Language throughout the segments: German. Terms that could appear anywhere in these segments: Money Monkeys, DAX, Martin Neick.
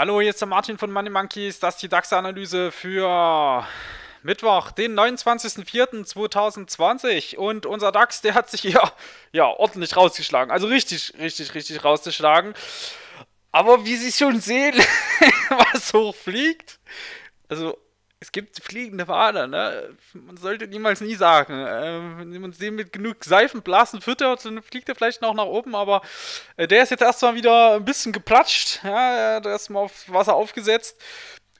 Hallo, hier ist der Martin von Money Monkeys, das ist die DAX-Analyse für Mittwoch, den 29.04.2020 und unser DAX, der hat sich hier ja ordentlich rausgeschlagen, also richtig rausgeschlagen, aber wie Sie schon sehen, was hochfliegt, also es gibt fliegende Wale, ne? Man sollte niemals nie sagen. Wenn man den mit genug Seifenblasen füttert, dann fliegt er vielleicht noch nach oben, aber der ist jetzt erstmal wieder ein bisschen geplatscht, ja? Der ist mal auf Wasser aufgesetzt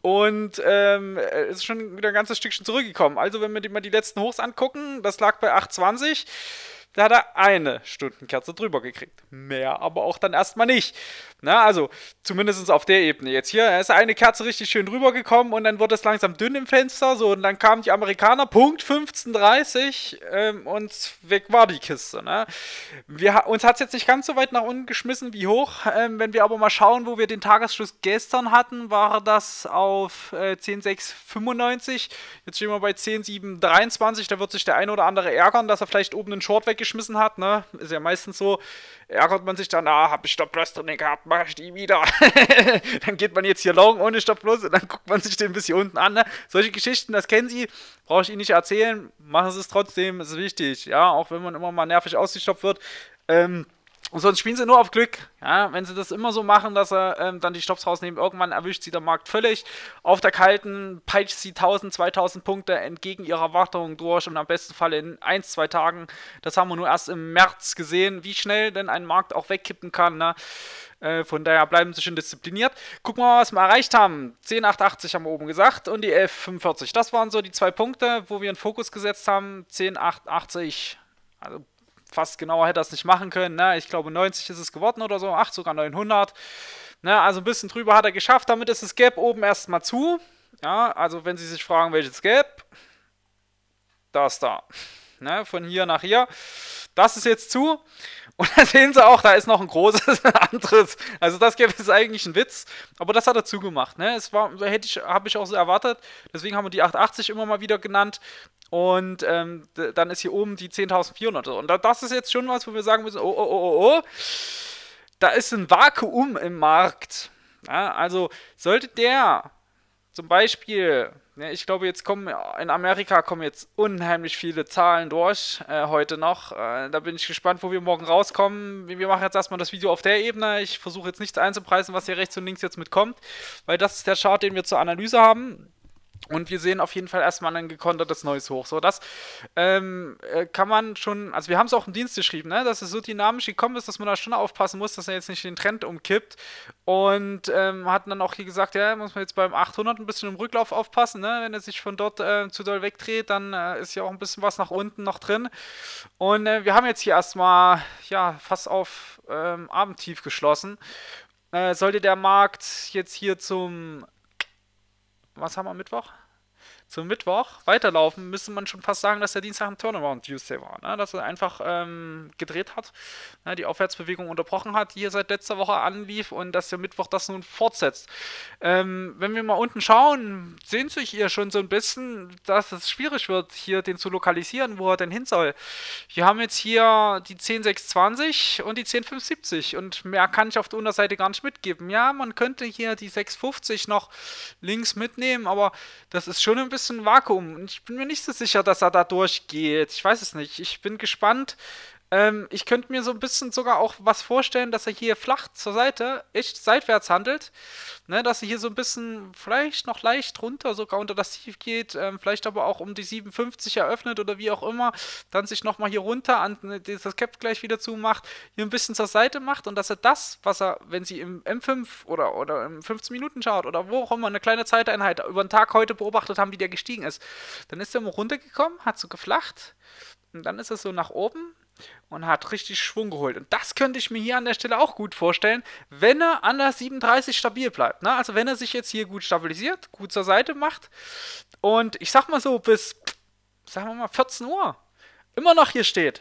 und ist schon wieder ein ganzes Stückchen zurückgekommen. Also wenn wir mal die letzten Hochs angucken, das lag bei 8,20, da hat er eine Stundenkerze drüber gekriegt. Mehr aber auch dann erstmal nicht. Na, also zumindest auf der Ebene. Jetzt hier ist eine Kerze richtig schön rübergekommen und dann wurde es langsam dünn im Fenster. So, und dann kamen die Amerikaner, Punkt 15.30 und weg war die Kiste. Ne? Uns hat es jetzt nicht ganz so weit nach unten geschmissen wie hoch. Wenn wir aber mal schauen, wo wir den Tagesschluss gestern hatten, war das auf 10.695. Jetzt stehen wir bei 10.723. Da wird sich der ein oder andere ärgern, dass er vielleicht oben einen Short weg geschmissen hat, ne? Ist ja meistens so, ärgert man sich dann, hab ich Stop-Loss drin gehabt, mach ich die wieder. Dann geht man jetzt hier long ohne Stop-Loss und dann guckt man sich den bis hier unten an, ne? Solche Geschichten, das kennen Sie, brauche ich Ihnen nicht erzählen, machen Sie es trotzdem, ist wichtig, ja, auch wenn man immer mal nervig ausgestoppt wird, und sonst spielen Sie nur auf Glück, ja, wenn Sie das immer so machen, dass Sie dann die Stops rausnehmen, irgendwann erwischt Sie der Markt völlig auf der Kalten, peitscht Sie 1000, 2000 Punkte entgegen Ihrer Erwartungen durch und am besten Fall in 1, 2 Tagen, das haben wir nur erst im März gesehen, wie schnell denn ein Markt auch wegkippen kann, ne? Von daher bleiben Sie schön diszipliniert. Gucken wir mal, was wir erreicht haben. 10,880 haben wir oben gesagt und die 11,45, das waren so die 2 Punkte, wo wir einen Fokus gesetzt haben, 10,880, also fast genauer hätte er es nicht machen können, ne? Ich glaube 90 ist es geworden oder so, ach sogar 900, ne? Also ein bisschen drüber hat er geschafft, damit ist das Gap oben erstmal zu, ja? Also wenn Sie sich fragen, welches Gap, das da, ne? Von hier nach hier, das ist jetzt zu und da sehen Sie auch, da ist noch ein großes anderes, also das Gap ist eigentlich ein Witz, aber das hat er zugemacht, ne? Es war, habe ich auch so erwartet, deswegen haben wir die 880 immer mal wieder genannt. Und dann ist hier oben die 10.400. Und das ist jetzt schon was, wo wir sagen müssen, oh, da ist ein Vakuum im Markt. Ja, also sollte der zum Beispiel, ja, ich glaube jetzt in Amerika kommen jetzt unheimlich viele Zahlen durch heute noch. Da bin ich gespannt, wo wir morgen rauskommen. Wir machen jetzt erstmal das Video auf der Ebene. Ich versuche jetzt nichts einzupreisen, was hier rechts und links jetzt mitkommt, weil das ist der Chart, den wir zur Analyse haben. Und wir sehen auf jeden Fall erstmal ein gekontertes neues Hoch. So, das kann man schon, also wir haben es auch im Dienst geschrieben, ne? Dass es so dynamisch gekommen ist, dass man da schon aufpassen muss, dass er jetzt nicht den Trend umkippt. Und hatten dann auch hier gesagt, ja, muss man jetzt beim 800 ein bisschen im Rücklauf aufpassen, ne? Wenn er sich von dort zu doll wegdreht, dann ist ja auch ein bisschen was nach unten noch drin. Und wir haben jetzt hier erstmal, ja, fast auf Abendtief geschlossen. Sollte der Markt jetzt hier zum... Was haben wir Mittwoch? Zum Mittwoch weiterlaufen, müsste man schon fast sagen, dass der Dienstag ein Turnaround-Tuesday war. Ne? Dass er einfach gedreht hat, ne? Die Aufwärtsbewegung unterbrochen hat, die hier seit letzter Woche anlief und dass der Mittwoch das nun fortsetzt. Wenn wir mal unten schauen, sehen Sie hier schon so ein bisschen, dass es schwierig wird, hier den zu lokalisieren, wo er denn hin soll. Wir haben jetzt hier die 10,620 und die 10,570 und mehr kann ich auf der Unterseite gar nicht mitgeben. Ja, man könnte hier die 6,50 noch links mitnehmen, aber das ist schon ein bisschen ein Vakuum. Ich bin mir nicht so sicher, dass er da durchgeht. Ich weiß es nicht. Ich bin gespannt. Ich könnte mir so ein bisschen sogar auch was vorstellen, dass er hier flach zur Seite, echt seitwärts handelt, ne, dass er hier so ein bisschen vielleicht noch leicht runter sogar unter das Tief geht, vielleicht aber auch um die 57 eröffnet oder wie auch immer, dann sich nochmal hier runter an das Cap gleich wieder zumacht, hier ein bisschen zur Seite macht und dass er das, was er, wenn Sie im M5 oder im 15 Minuten schaut oder wo auch immer, eine kleine Zeiteinheit über den Tag heute beobachtet haben, wie der gestiegen ist, dann ist er mal runtergekommen, hat so geflacht und dann ist es so nach oben und hat richtig Schwung geholt. Und das könnte ich mir hier an der Stelle auch gut vorstellen, wenn er an der 37 stabil bleibt. Ne? Also wenn er sich jetzt hier gut stabilisiert, gut zur Seite macht und ich sag mal so bis, sagen wir mal 14 Uhr, immer noch hier steht.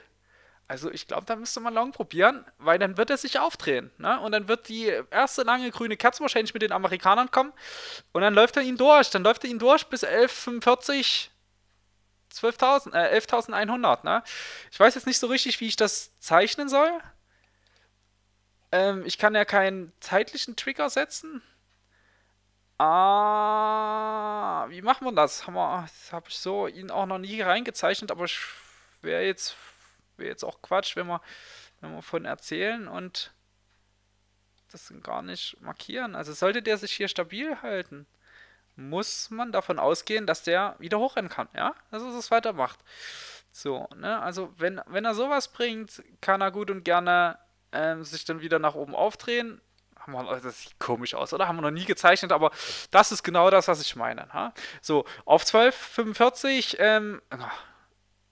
Also ich glaube, da müsste man long probieren, weil dann wird er sich aufdrehen. Ne? Und dann wird die erste lange grüne Kerze wahrscheinlich mit den Amerikanern kommen und dann läuft er ihn durch. Dann läuft er ihn durch bis 11,45 11.100, ne? Ich weiß jetzt nicht so richtig, wie ich das zeichnen soll. Ich kann ja keinen zeitlichen Trigger setzen. Ah, wie macht man das? Das habe ich so ihn auch noch nie reingezeichnet, aber wäre jetzt auch Quatsch, wenn wir von erzählen und das gar nicht markieren. Also sollte der sich hier stabil halten, muss man davon ausgehen, dass der wieder hochrennen kann, ja? Dass er das weitermacht. So, ne? Also wenn er sowas bringt, kann er gut und gerne sich dann wieder nach oben aufdrehen. Das sieht komisch aus, oder? Haben wir noch nie gezeichnet, aber das ist genau das, was ich meine. Ha? So, auf 12,45,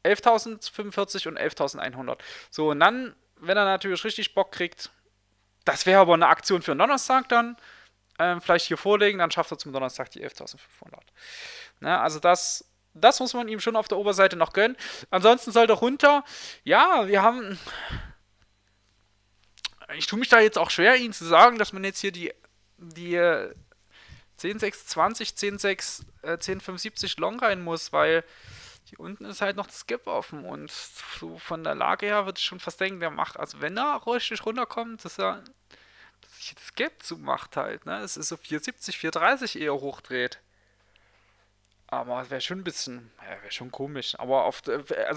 11.045 und 11.100. So, und dann, wenn er natürlich richtig Bock kriegt, das wäre aber eine Aktion für einen Donnerstag dann, vielleicht hier vorlegen, dann schafft er zum Donnerstag die 11.500. Also das muss man ihm schon auf der Oberseite noch gönnen. Ansonsten soll er runter. Ja, wir haben... Ich tue mich da jetzt auch schwer, Ihnen zu sagen, dass man jetzt hier die 10,620, 10,6, 10,570 long rein muss, weil hier unten ist halt noch das Gap offen und so von der Lage her würde ich schon fast denken, der macht, also wenn er richtig runterkommt, dass sich das Gap zumacht halt, ne? Es ist so 470, 430 eher hochdreht. Aber es wäre schon ein bisschen, ja, wäre schon komisch. Aber also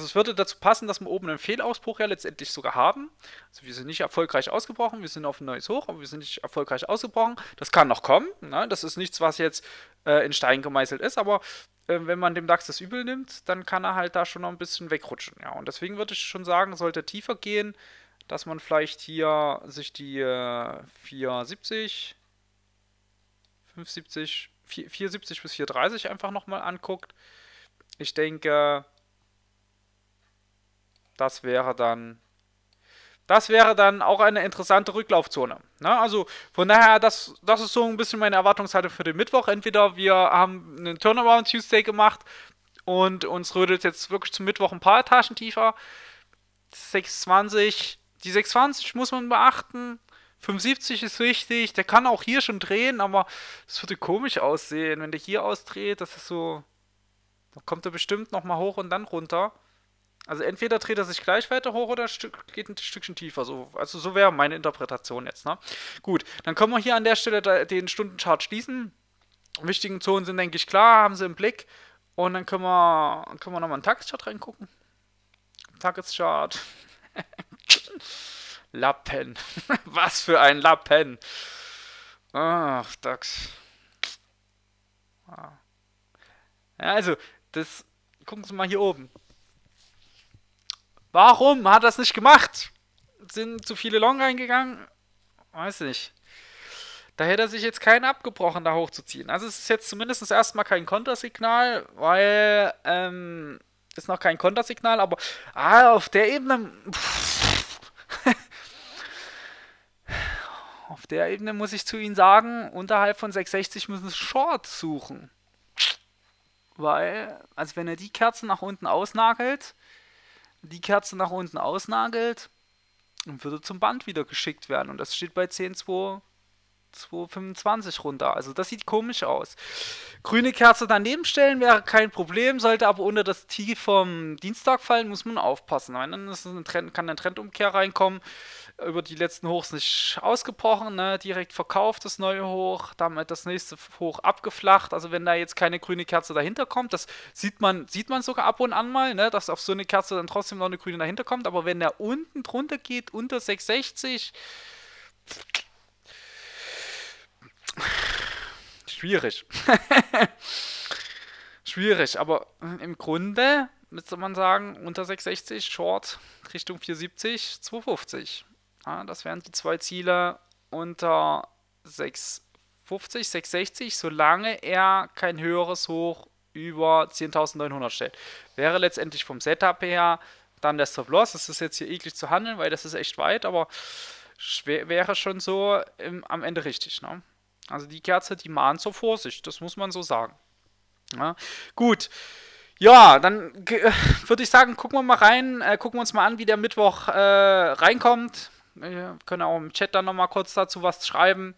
es würde dazu passen, dass wir oben einen Fehlausbruch ja letztendlich sogar haben. Also wir sind nicht erfolgreich ausgebrochen, wir sind auf ein neues Hoch, aber wir sind nicht erfolgreich ausgebrochen. Das kann noch kommen, ne? Das ist nichts, was jetzt in Stein gemeißelt ist, aber wenn man dem DAX das übel nimmt, dann kann er halt da schon noch ein bisschen wegrutschen. Ja. Und deswegen würde ich schon sagen, sollte tiefer gehen, dass man vielleicht hier sich die 470, 570... 470 bis 430 einfach nochmal anguckt. Ich denke, das wäre dann auch eine interessante Rücklaufzone. Na, also von daher, das ist so ein bisschen meine Erwartungshaltung für den Mittwoch. Entweder wir haben einen Turnaround Tuesday gemacht und uns rödelt jetzt wirklich zum Mittwoch ein paar Etagen tiefer. 620, die 620 muss man beachten. 75 ist wichtig, der kann auch hier schon drehen, aber es würde komisch aussehen, wenn der hier ausdreht, das ist so, dann kommt er bestimmt nochmal hoch und dann runter. Also entweder dreht er sich gleich weiter hoch oder geht ein Stückchen tiefer, so. Also so wäre meine Interpretation jetzt, ne? Gut, dann können wir hier an der Stelle den Stundenchart schließen, wichtigen Zonen sind, denke ich, klar, haben sie im Blick und dann können wir nochmal in den Tageschart reingucken. Tageschart. Lappen. Was für ein Lappen. Ach, DAX. Ah. Ja, also, das... Gucken Sie mal hier oben. Warum hat das nicht gemacht? Sind zu viele Long reingegangen? Weiß nicht. Da hätte er sich jetzt keinen abgebrochen, da hochzuziehen. Also es ist jetzt zumindest erstmal kein Kontersignal, weil... ist noch kein Kontersignal, aber... Ah, auf der Ebene... Auf der Ebene muss ich zu Ihnen sagen, unterhalb von 660 müssen Sie Shorts suchen. Weil, also wenn er die Kerze nach unten ausnagelt, dann würde zum Band wieder geschickt werden. Und das steht bei 10,225 runter. Also das sieht komisch aus. Grüne Kerze daneben stellen wäre kein Problem, sollte aber unter das Tief vom Dienstag fallen, muss man aufpassen. Dann ist ein Trend, kann eine Trendumkehr reinkommen. Über die letzten Hochs nicht ausgebrochen, ne? Direkt verkauft das neue Hoch, damit das nächste Hoch abgeflacht. Also wenn da jetzt keine grüne Kerze dahinter kommt, das sieht man sogar ab und an mal, ne? Dass auf so eine Kerze dann trotzdem noch eine grüne dahinter kommt. Aber wenn der unten drunter geht, unter 660, schwierig. Schwierig, aber im Grunde müsste man sagen, unter 660, Short Richtung 470, 250. Ja, das wären die zwei Ziele unter 650, 660, solange er kein höheres Hoch über 10.900 stellt. Wäre letztendlich vom Setup her dann der Stop-Loss. Das ist jetzt hier eklig zu handeln, weil das ist echt weit, aber wäre schon so am Ende richtig. Ne? Also die Kerze, die mahnt zur Vorsicht, das muss man so sagen. Ja, gut. Ja, dann würde ich sagen, gucken wir mal rein, gucken wir uns mal an, wie der Mittwoch reinkommt. Wir können auch im Chat dann nochmal kurz dazu was schreiben.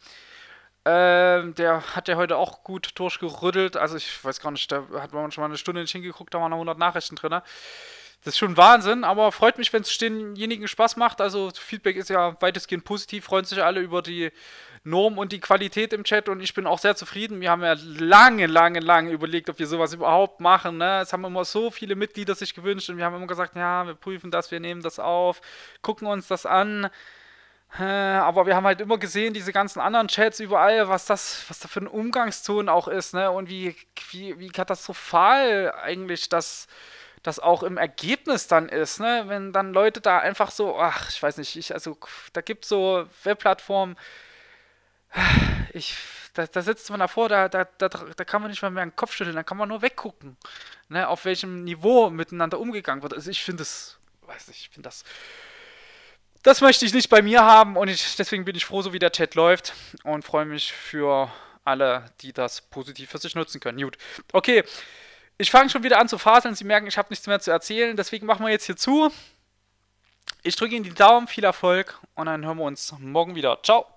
Der hat ja heute auch gut durchgerüttelt. Also ich weiß gar nicht, da hat man schon mal eine Stunde nicht hingeguckt, da waren noch 100 Nachrichten drin. Das ist schon Wahnsinn, aber freut mich, wenn es denjenigen Spaß macht. Also Feedback ist ja weitestgehend positiv, freuen sich alle über die Norm und die Qualität im Chat und ich bin auch sehr zufrieden. Wir haben ja lange, lange, lange überlegt, ob wir sowas überhaupt machen. Ne? Es haben immer so viele Mitglieder sich gewünscht und wir haben immer gesagt, ja, wir prüfen das, wir nehmen das auf, gucken uns das an. Aber wir haben halt immer gesehen, diese ganzen anderen Chats überall, was da für ein Umgangston auch ist, ne? Und wie katastrophal eigentlich das auch im Ergebnis dann ist, ne? Wenn dann Leute da einfach so, ach, ich weiß nicht, also da gibt es so Webplattformen, da sitzt man davor, da kann man nicht mehr den Kopf schütteln, da kann man nur weggucken, ne? Auf welchem Niveau miteinander umgegangen wird. Also ich finde das, weiß nicht, ich finde das, das möchte ich nicht bei mir haben und deswegen bin ich froh, so wie der Chat läuft und freue mich für alle, die das positiv für sich nutzen können. Gut, okay. Ich fange schon wieder an zu faseln, Sie merken, ich habe nichts mehr zu erzählen, deswegen machen wir jetzt hier zu. Ich drücke Ihnen die Daumen, viel Erfolg und dann hören wir uns morgen wieder. Ciao!